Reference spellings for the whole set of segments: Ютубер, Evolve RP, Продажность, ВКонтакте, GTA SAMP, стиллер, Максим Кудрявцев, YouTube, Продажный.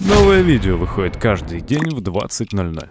Новое видео выходит каждый день в 20:00.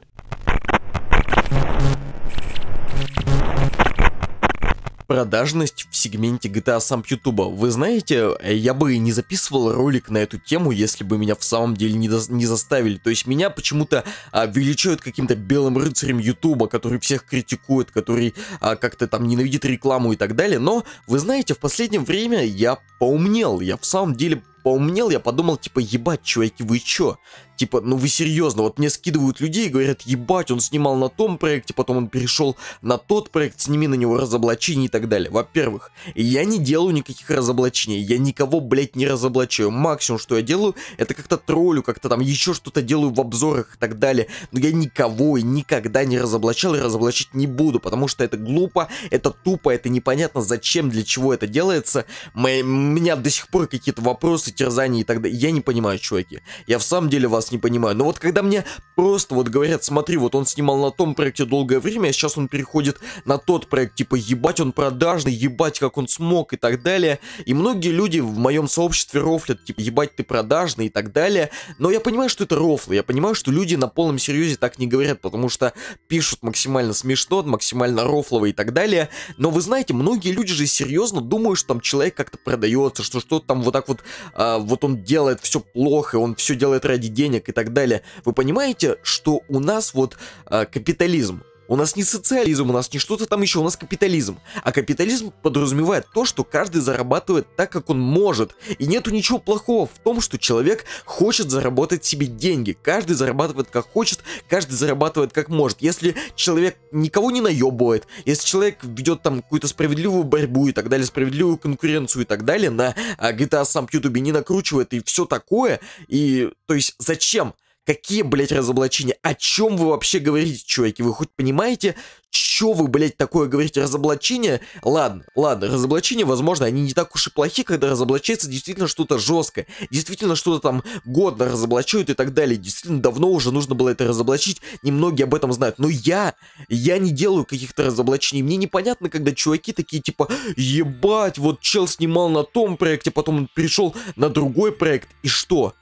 Продажность в сегменте GTA Samp YouTube. Вы знаете, я бы не записывал ролик на эту тему, если бы меня в самом деле не заставили. То есть меня почему-то величают каким-то белым рыцарем YouTube, который всех критикует, который как-то там ненавидит рекламу и так далее. Но вы знаете, в последнее время я поумнел, я в самом деле поумнел, я подумал, типа, ебать, чуваки, вы чё? Типа, ну вы серьезно, вот мне скидывают людей и говорят, ебать, он снимал на том проекте, потом он перешел на тот проект, сними на него разоблачение и так далее. Во-первых, я не делаю никаких разоблачений, я никого, блядь, не разоблачаю. Максимум, что я делаю, это как-то троллю, как-то там еще что-то делаю в обзорах и так далее. Но я никого и никогда не разоблачал и разоблачить не буду, потому что это глупо, это тупо, это непонятно зачем, для чего это делается. Меня до сих пор какие-то вопросы, терзаний и так далее. Я не понимаю, чуваки. Я в самом деле вас не понимаю. Но вот когда мне просто вот говорят, смотри, вот он снимал на том проекте долгое время, а сейчас он переходит на тот проект, типа, ебать, он продажный, ебать, как он смог и так далее. И многие люди в моем сообществе рофлят, типа, ебать, ты продажный и так далее. Но я понимаю, что это рофлы. Я понимаю, что люди на полном серьезе так не говорят, потому что пишут максимально смешно, максимально рофлово и так далее. Но вы знаете, многие люди же серьезно думают, что там человек как-то продается, что что-то там вот так вот вот он делает все плохо, он все делает ради денег и так далее. Вы понимаете, что у нас вот капитализм. У нас не социализм, у нас не что-то там еще, у нас капитализм. А капитализм подразумевает то, что каждый зарабатывает так, как он может. И нету ничего плохого в том, что человек хочет заработать себе деньги. Каждый зарабатывает как хочет, каждый зарабатывает как может. Если человек никого не наебывает, если человек ведет там какую-то справедливую борьбу и так далее, справедливую конкуренцию и так далее, на GTA Samp YouTube не накручивает и все такое. И, то есть, зачем? Какие, блядь, разоблачения? О чем вы вообще говорите, чуваки? Вы хоть понимаете, что вы, блядь, такое говорите? Разоблачения? Ладно, ладно, разоблачения, возможно, они не так уж и плохи, когда разоблачается действительно что-то жесткое. Действительно что-то там годно разоблачают и так далее. Действительно давно уже нужно было это разоблачить. Немногие об этом знают. Но я не делаю каких-то разоблачений. Мне непонятно, когда чуваки такие, типа, ебать, вот чел снимал на том проекте, потом он перешел на другой проект. И что?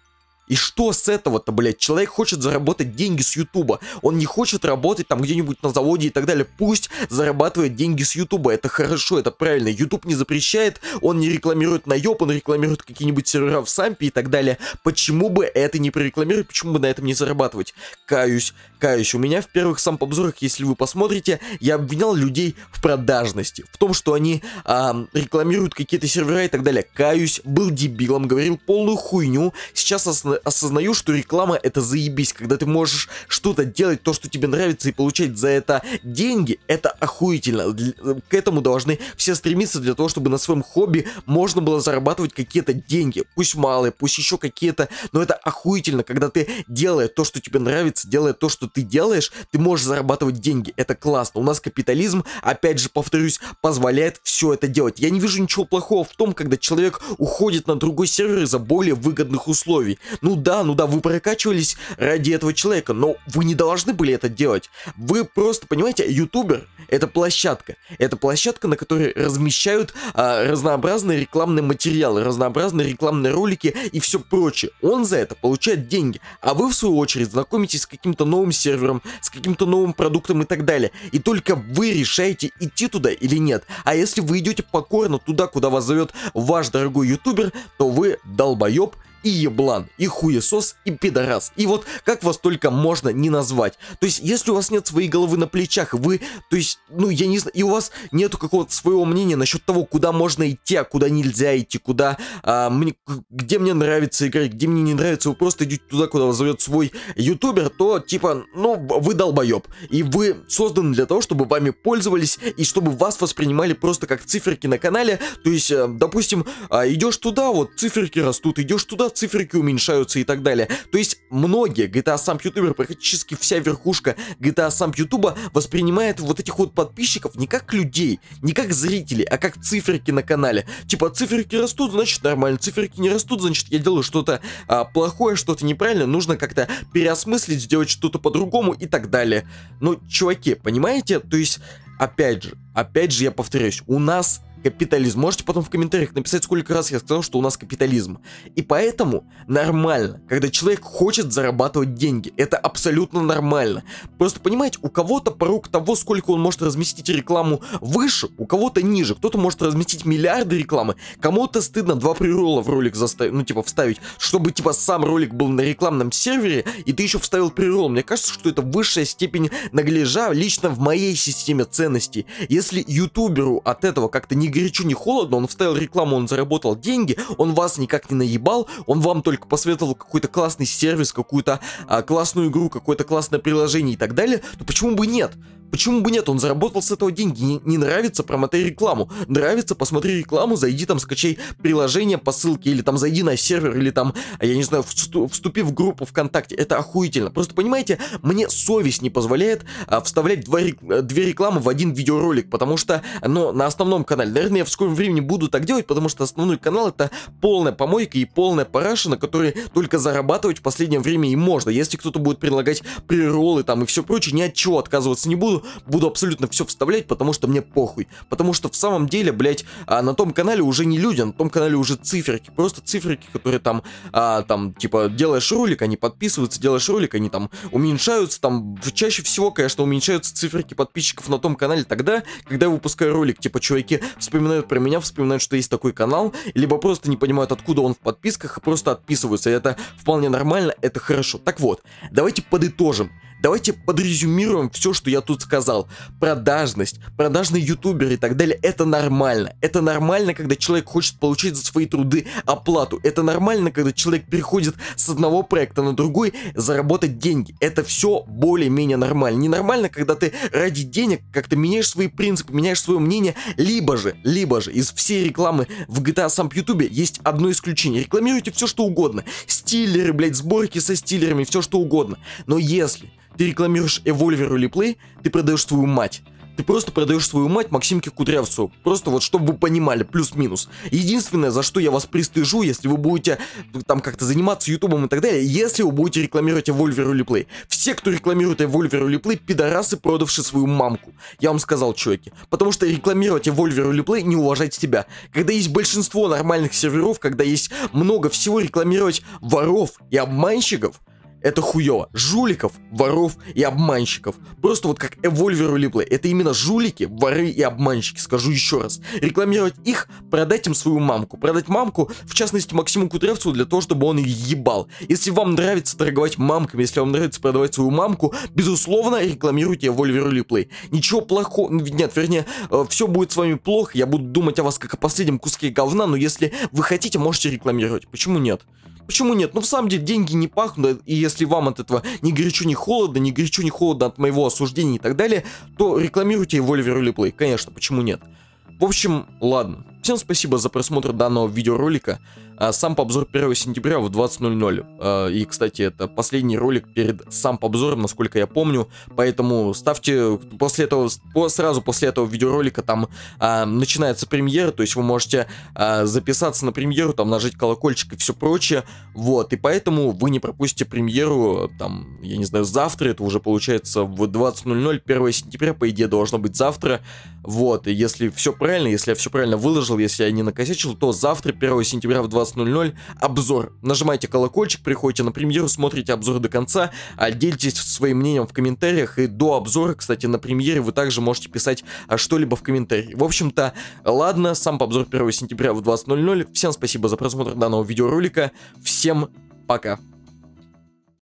И что с этого-то, блядь? Человек хочет заработать деньги с Ютуба. Он не хочет работать там где-нибудь на заводе и так далее. Пусть зарабатывает деньги с Ютуба. Это хорошо, это правильно. Ютуб не запрещает, он не рекламирует наеб, он рекламирует какие-нибудь сервера в Сампе и так далее. Почему бы это не прорекламировать? Почему бы на этом не зарабатывать? Каюсь. У меня в первых самп-обзорах, если вы посмотрите, я обвинял людей в продажности. В том, что они рекламируют какие-то сервера и так далее. Каюсь, был дебилом, говорил полную хуйню. Сейчас осознаю, что реклама — это заебись. Когда ты можешь что-то делать, то, что тебе нравится, и получать за это деньги, это охуительно. К этому должны все стремиться, для того, чтобы на своем хобби можно было зарабатывать какие-то деньги. Пусть малые, пусть еще какие-то, но это охуительно, когда ты, делая то, что тебе нравится, делая то, что ты делаешь, ты можешь зарабатывать деньги. Это классно. У нас капитализм, опять же, повторюсь, позволяет все это делать. Я не вижу ничего плохого в том, когда человек уходит на другой сервер за более выгодных условий. Ну да, вы прокачивались ради этого человека, но вы не должны были это делать. Вы просто, понимаете, ютубер — это площадка. Это площадка, на которой размещают разнообразные рекламные материалы, разнообразные рекламные ролики и все прочее. Он за это получает деньги, а вы, в свою очередь, знакомитесь с каким-то новым сервером, с каким-то новым продуктом и так далее. И только вы решаете, идти туда или нет. А если вы идете покорно туда, куда вас зовет ваш дорогой ютубер, то вы долбоеб и еблан, и хуесос, и пидорас. И вот как вас только можно не назвать. То есть, если у вас нет своей головы на плечах, вы, то есть, ну, я не знаю, и у вас нету какого-то своего мнения насчет того, куда можно идти, а куда нельзя идти, куда, где мне нравится играть, где мне не нравится, вы просто идете туда, куда вас зовет свой ютубер, то, типа, ну, вы долбоеб. И вы созданы для того, чтобы вами пользовались, и чтобы вас воспринимали просто как циферки на канале. То есть, допустим, идешь туда, вот циферки растут, идешь туда, циферки уменьшаются и так далее. То есть многие GTA Samp ютуберы, практически вся верхушка GTA Samp ютуба воспринимает вот этих вот подписчиков не как людей, не как зрителей, а как циферки на канале. Типа, циферки растут, значит нормально, циферки не растут, значит я делаю что-то плохое, что-то неправильно, нужно как-то переосмыслить, сделать что-то по-другому и так далее. Но, чуваки, понимаете? То есть, опять же, я повторюсь, у нас капитализм. Можете потом в комментариях написать, сколько раз я сказал, что у нас капитализм. И поэтому нормально, когда человек хочет зарабатывать деньги. Это абсолютно нормально. Просто понимаете, у кого-то порог того, сколько он может разместить рекламу, выше, у кого-то ниже. Кто-то может разместить миллиарды рекламы. Кому-то стыдно 2 прерола в ролик заставить, ну типа вставить, чтобы типа сам ролик был на рекламном сервере, и ты еще вставил прерол. Мне кажется, что это высшая степень наглежа лично в моей системе ценностей. Если ютуберу от этого как-то ни горячо, ни холодно, он вставил рекламу, он заработал деньги, он вас никак не наебал, он вам только посоветовал какой-то классный сервис, какую-то классную игру, какое-то классное приложение и так далее, то почему бы нет? Почему бы нет? Он заработал с этого деньги. Не нравится — промотай рекламу. Нравится — посмотри рекламу, зайди там, скачай приложение по ссылке, или там зайди на сервер, или там, я не знаю, вступи в группу ВКонтакте. Это охуительно. Просто понимаете, мне совесть не позволяет вставлять две рекламы в один видеоролик, потому что, ну, на основном канале, наверное, я в скором времени буду так делать, потому что основной канал — это полная помойка и полная параша, на которой только зарабатывать в последнее время и можно. Если кто-то будет предлагать преролы там и все прочее, ни от чего отказываться не буду. Буду абсолютно все вставлять, потому что мне похуй. Потому что в самом деле, блять, на том канале уже не люди, на том канале уже циферки. Просто циферки, которые там, типа, делаешь ролик, они подписываются, делаешь ролик, они там уменьшаются. Там чаще всего, конечно, уменьшаются циферки подписчиков на том канале тогда, когда я выпускаю ролик. Типа, чуваки вспоминают про меня, вспоминают, что есть такой канал, либо просто не понимают, откуда он в подписках, и просто отписываются. И это вполне нормально, это хорошо. Так вот, давайте подытожим. Давайте подрезюмируем все, что я тут сказал. Продажность, продажный ютубер и так далее — это нормально. Это нормально, когда человек хочет получить за свои труды оплату. Это нормально, когда человек переходит с одного проекта на другой, заработать деньги. Это все более-менее нормально. Ненормально, когда ты ради денег как-то меняешь свои принципы, меняешь свое мнение, либо же из всей рекламы в GTA Samp ютубе есть одно исключение. Рекламируйте все, что угодно. Стиллеры, блядь, сборки со стиллерами, все, что угодно. Но если ты рекламируешь Evolve RP, ты продаешь свою мать. Ты просто продаешь свою мать Максимке Кудрявцеву. Просто вот, чтобы вы понимали, плюс-минус. Единственное, за что я вас пристыжу, если вы будете там как-то заниматься ютубом и так далее, если вы будете рекламировать Evolve RP. Все, кто рекламирует Evolve RP, пидорасы, продавшие свою мамку. Я вам сказал, чуваки. Потому что рекламировать Evolve RP — не уважать себя. Когда есть большинство нормальных серверов, когда есть много всего, рекламировать воров и обманщиков — это хуёво. Жуликов, воров и обманщиков. Просто вот как Evolve RP. Это именно жулики, воры и обманщики. Скажу еще раз. Рекламировать их — продать им свою мамку. Продать мамку, в частности, Максиму Кудрявцеву, для того, чтобы он ее ебал. Если вам нравится торговать мамками, если вам нравится продавать свою мамку, безусловно, рекламируйте Evolve RP. Ничего плохого... Нет, вернее, все будет с вами плохо. Я буду думать о вас как о последнем куске говна. Но если вы хотите, можете рекламировать. Почему нет? Почему нет? Ну, в самом деле, деньги не пахнут, и если вам от этого ни горячо, ни холодно, от моего осуждения и так далее, то рекламируйте Evolve RP. Конечно, почему нет? В общем, ладно. Всем спасибо за просмотр данного видеоролика. Самп-обзор 1 сентября в 20:00. И, кстати, это последний ролик перед самп-обзором, насколько я помню. Поэтому ставьте после этого, сразу после этого видеоролика там начинается премьера. То есть вы можете записаться на премьеру, там нажать колокольчик и все прочее. Вот, и поэтому вы не пропустите премьеру, там, я не знаю, завтра. Это уже получается в 20:00, 1 сентября, по идее, должно быть завтра. Вот, и если все правильно, если я все правильно выложил, если я не накосячил, то завтра, 1 сентября в 20:00, обзор. Нажимайте колокольчик, приходите на премьеру, смотрите обзор до конца, делитесь своим мнением в комментариях. И до обзора, кстати, на премьере вы также можете писать что-либо в комментарии. В общем-то, ладно, самп-обзор 1 сентября в 20:00. Всем спасибо за просмотр данного видеоролика. Всем пока.